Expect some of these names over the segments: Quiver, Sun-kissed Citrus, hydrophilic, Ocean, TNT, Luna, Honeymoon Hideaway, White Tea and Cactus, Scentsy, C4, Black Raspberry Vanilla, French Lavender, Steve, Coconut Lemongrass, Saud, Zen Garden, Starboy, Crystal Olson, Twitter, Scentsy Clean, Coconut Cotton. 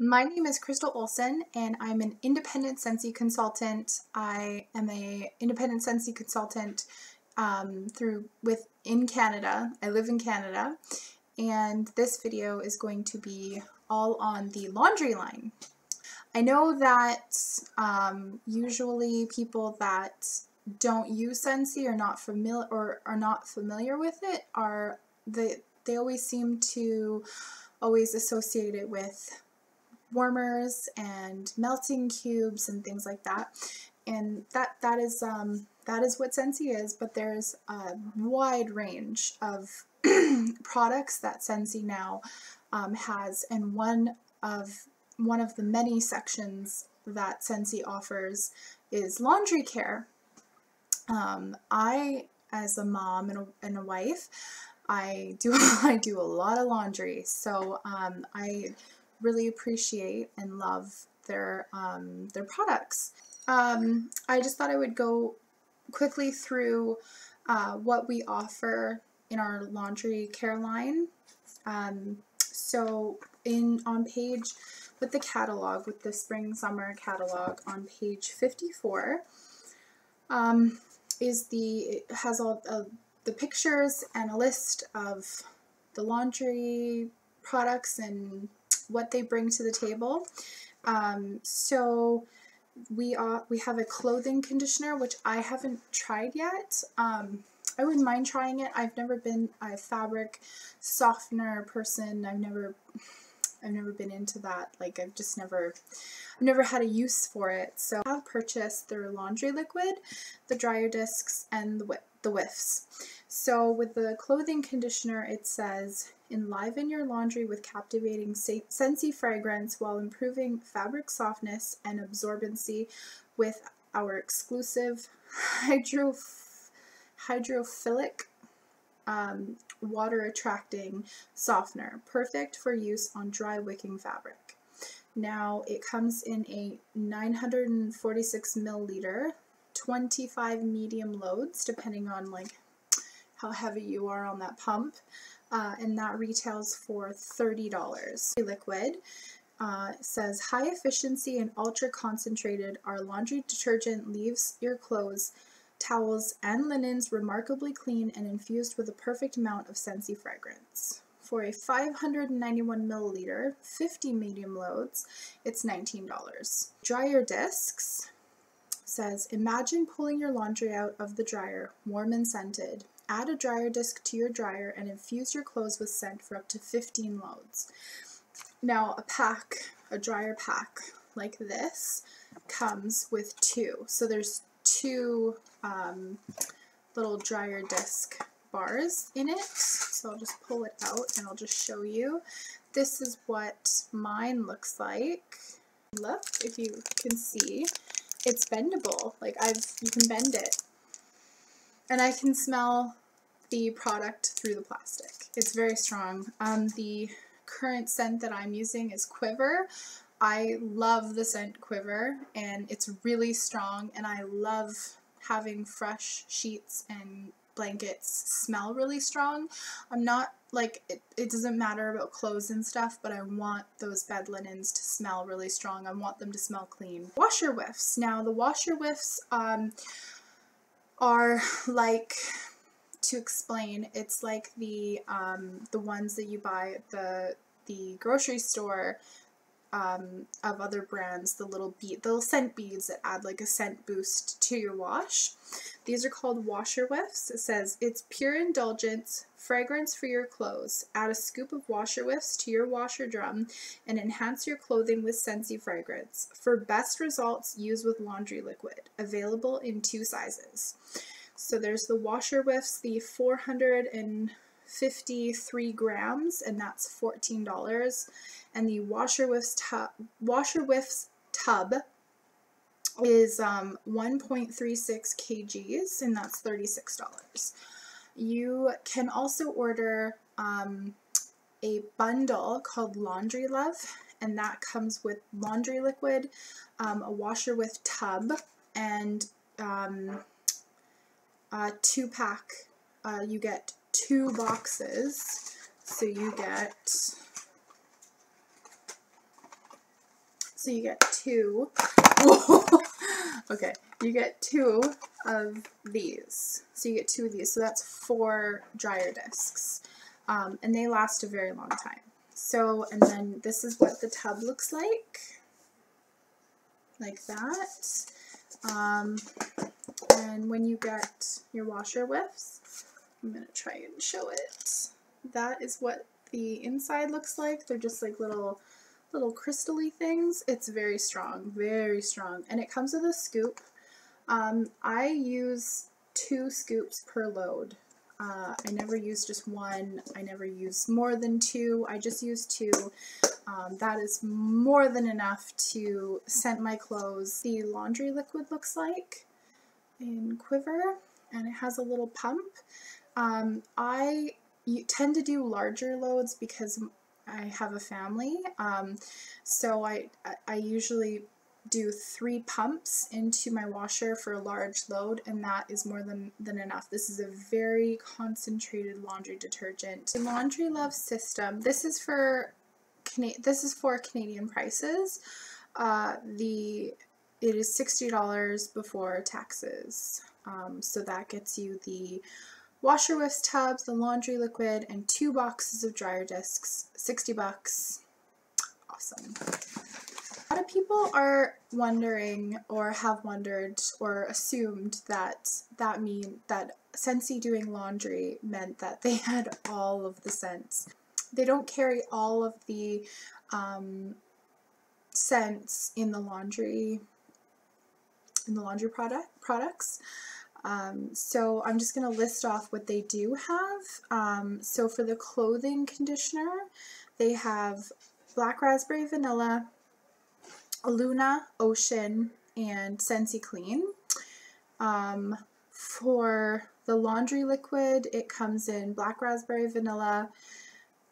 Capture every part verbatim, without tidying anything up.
My name is Crystal Olson, and I'm an independent Scentsy consultant. I am a independent Scentsy consultant um, through with in Canada. I live in Canada, and this video is going to be all on the laundry line. I know that um, usually people that don't use Scentsy or not familiar or are not familiar with it are the they always seem to always associate it with warmers and melting cubes and things like that, and that that is um, that is what Scentsy is. But there's a wide range of products that Scentsy now um, has, and one of one of the many sections that Scentsy offers is laundry care. Um, I, as a mom and a, and a wife, I do I do a lot of laundry, so um, I really appreciate and love their um, their products. Um, I just thought I would go quickly through uh, what we offer in our laundry care line. Um, so in on page with the catalog, with the spring summer catalog on page fifty-four. Um, is the, it has all uh, the pictures and a list of the laundry products and what they bring to the table. Um, so we are, we have a clothing conditioner, which I haven't tried yet. Um, I wouldn't mind trying it. I've never been a fabric softener person. I've never, I've never been into that. Like I've just never, I've never had a use for it. So I've purchased their laundry liquid, the dryer discs, and the wh the whiffs. So with the clothing conditioner, it says, enliven your laundry with captivating Scentsy fragrance while improving fabric softness and absorbency with our exclusive hydroph hydrophilic um, water attracting softener, perfect for use on dry wicking fabric. Now it comes in a nine hundred forty-six milliliter, twenty-five medium loads, depending on like how heavy you are on that pump, uh, and that retails for thirty dollars. Liquid uh, says high efficiency and ultra concentrated. Our laundry detergent leaves your clothes, towels, and linens remarkably clean and infused with a perfect amount of Scentsy fragrance. For a five hundred ninety-one milliliter, fifty medium loads, it's nineteen dollars. Dryer discs says, imagine pulling your laundry out of the dryer, warm and scented. Add a dryer disc to your dryer and infuse your clothes with scent for up to fifteen loads. Now a pack, a dryer pack like this comes with two. So there's two um, little dryer disc bars in it, so I'll just pull it out and I'll just show you. This is what mine looks like. Look, if you can see, it's bendable. Like I've, you can bend it, and I can smell the product through the plastic. It's very strong. Um, the current scent that I'm using is Quiver. I love the scent Quiver, and it's really strong, and I love having fresh sheets and blankets smell really strong. I'm not like, it, it doesn't matter about clothes and stuff, but I want those bed linens to smell really strong. I want them to smell clean. Washer whiffs. Now the washer whiffs um, are like, to explain, it's like the, um, the ones that you buy at the, the grocery store, um, of other brands, the little bead, the little scent beads that add like a scent boost to your wash. These are called washer whiffs. It says, it's pure indulgence, fragrance for your clothes. Add a scoop of washer whiffs to your washer drum and enhance your clothing with Scentsy fragrance. For best results, use with laundry liquid. Available in two sizes. So there's the washer whiffs, the four hundred fifty-three grams, and that's fourteen dollars, and the washer whiffs tub, washer whiffs tub is um, one point three six kilograms, and that's thirty-six dollars. You can also order um, a bundle called Laundry Love, and that comes with laundry liquid, um, a washer whiff tub, and um, a two pack. Uh, you get two boxes, so you get So you get two. Okay, you get two of these. So you get two of these. So that's four dryer discs. Um, and they last a very long time. So, and then this is what the tub looks like. Like that. Um, and when you get your washer wifts, I'm going to try and show it. That is what the inside looks like. They're just like little, little crystal-y things. It's very strong, very strong. And it comes with a scoop. Um, I use two scoops per load. Uh, I never use just one. I never use more than two. I just use two. Um, that is more than enough to scent my clothes. The laundry liquid looks like in Quiver, and it has a little pump. Um, I tend to do larger loads because I have a family, um, so I, I usually do three pumps into my washer for a large load, and that is more than, than enough. This is a very concentrated laundry detergent. The Laundry Love system, this is for, Cana this is for Canadian prices. Uh, the, it is sixty dollars before taxes, um, so that gets you the washer whiffs tubs, the laundry liquid, and two boxes of dryer discs, sixty bucks. Awesome. A lot of people are wondering, or have wondered, or assumed that that mean that Scentsy doing laundry meant that they had all of the scents. They don't carry all of the um, scents in the laundry in the laundry product products. Um, so I'm just going to list off what they do have. Um, so for the clothing conditioner, they have Black Raspberry Vanilla, Luna, Ocean, and Scentsy Clean. Um, for the laundry liquid, it comes in Black Raspberry Vanilla,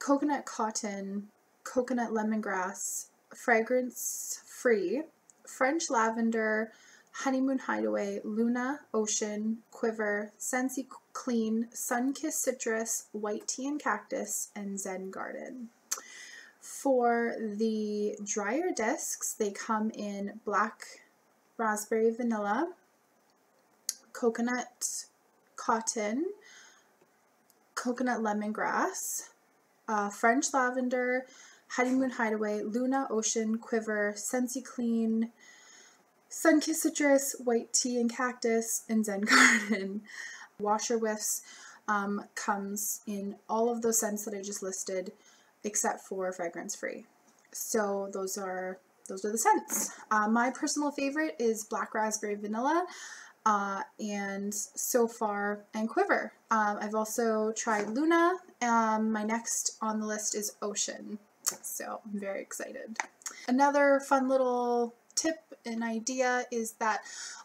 Coconut Cotton, Coconut Lemongrass, Fragrance Free, French Lavender, Honeymoon Hideaway, Luna, Ocean, Quiver, Scentsy Clean, Sun-Kissed Citrus, White Tea and Cactus, and Zen Garden. For the dryer discs, they come in Black Raspberry Vanilla, Coconut Cotton, Coconut Lemongrass, uh, French Lavender, Honeymoon Hideaway, Luna, Ocean, Quiver, Scentsy Clean, Sun-Kissed Citrus, White Tea and Cactus, and Zen Garden. Washer Whiffs um, comes in all of those scents that I just listed, except for Fragrance Free. So those are those are the scents. Uh, my personal favorite is Black Raspberry Vanilla, uh, and so far, and Quiver. Um, I've also tried Luna. Um, my next on the list is Ocean, so I'm very excited. Another fun little tip and idea is that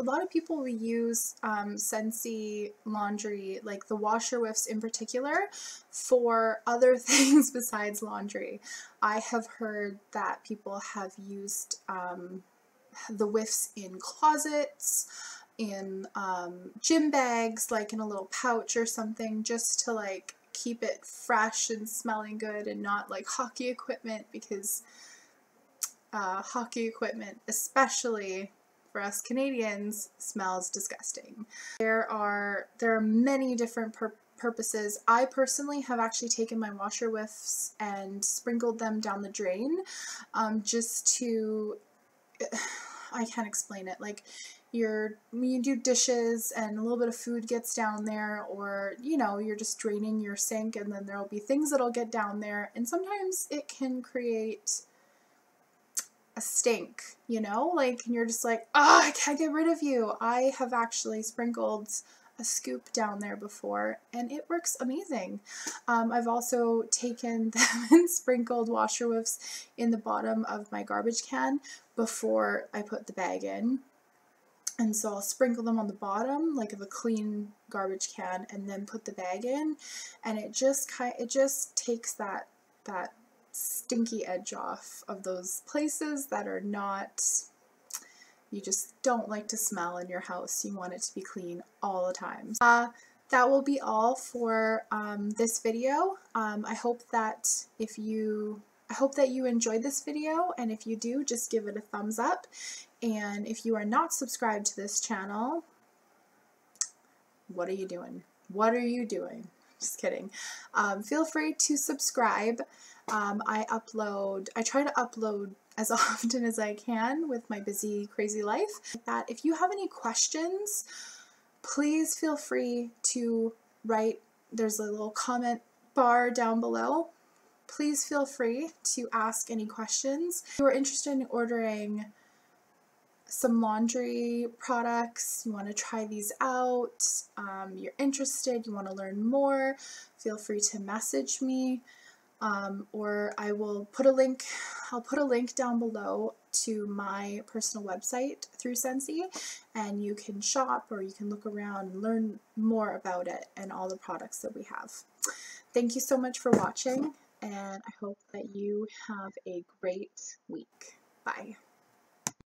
a lot of people will use um, Scentsy laundry, like the washer whiffs in particular, for other things besides laundry. I have heard that people have used um, the whiffs in closets, in um, gym bags, like in a little pouch or something, just to like keep it fresh and smelling good, and not like hockey equipment, because Uh, hockey equipment, especially for us Canadians, smells disgusting. There are there are many different pur purposes. I personally have actually taken my washer whiffs and sprinkled them down the drain, um, just to, I can't explain it, like you're, when you do dishes and a little bit of food gets down there, or you know, you're just draining your sink, and then there'll be things that'll get down there, and sometimes it can create a stink, you know, like, and you're just like, oh, I can't get rid of you. I have actually sprinkled a scoop down there before, and it works amazing. Um, I've also taken them and sprinkled washer whiffs in the bottom of my garbage can before I put the bag in. And so I'll sprinkle them on the bottom, like of a clean garbage can, and then put the bag in, and it just kind, it just takes that that. stinky edge off of those places that are not, you just don't like to smell in your house. You want it to be clean all the time. Uh, that will be all for um, this video. Um, I hope that if you I hope that you enjoyed this video, and if you do, just give it a thumbs up. And if you are not subscribed to this channel, what are you doing? What are you doing? Just kidding. Um, feel free to subscribe. Um, I upload, I try to upload as often as I can with my busy, crazy life. That if you have any questions, please feel free to write. There's a little comment bar down below. Please feel free to ask any questions. If you are interested in ordering some laundry products, you want to try these out, um, you're interested, you want to learn more, feel free to message me, um, or I will put a link, I'll put a link down below to my personal website through Scentsy, and you can shop or you can look around and learn more about it and all the products that we have. Thank you so much for watching, and I hope that you have a great week. Bye.